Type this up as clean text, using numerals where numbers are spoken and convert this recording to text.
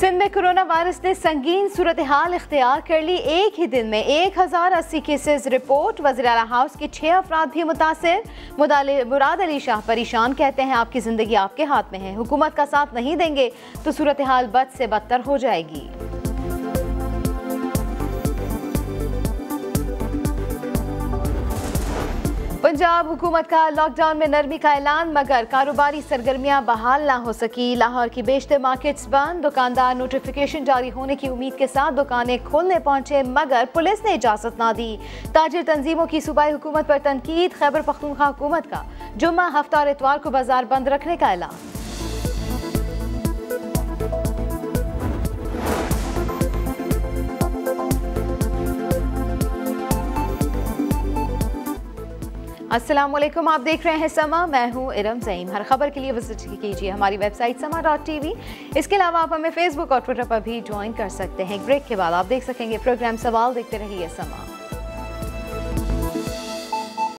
सिंध में corona virus ने संगीन सूरत हाल इख्तियार कर ली। एक ही दिन में 1080 केसेस रिपोर्ट। वज़ीर-ए-आला हाउस के 6 अफराद भी मुतासिर। मुराद अली शाह परेशान, कहते हैं आपकी ज़िंदगी आपके हाथ में है, हुकूमत का साथ नहीं देंगे तो सूरत हाल बद से बदतर हो जाएगी। पंजाब हुकूमत का लॉकडाउन में नरमी का ऐलान, मगर कारोबारी सरगर्मियां बहाल ना हो सकी। लाहौर की बेशतर मार्केट्स बंद, दुकानदार नोटिफिकेशन जारी होने की उम्मीद के साथ दुकानें खोलने पहुंचे मगर पुलिस ने इजाज़त ना दी। ताजिर तंजीमों की सूबाई हुकूमत पर तनकीद। खैबर पख्तूनख्वा हुकूमत का जुम्मा, हफ्ता और इतवार को बाजार बंद रखने का ऐलान। अस्सलामुअलैकुम, आप देख रहे हैं समा, मैं हूं इरम ज़ईम। हर खबर के लिए विजिट कीजिए हमारी वेबसाइट SAMAA.TV। इसके अलावा आप हमें फेसबुक और ट्विटर पर भी ज्वाइन कर सकते हैं। ब्रेक के बाद आप देख सकेंगे प्रोग्राम सवाल। देखते रहिए समा।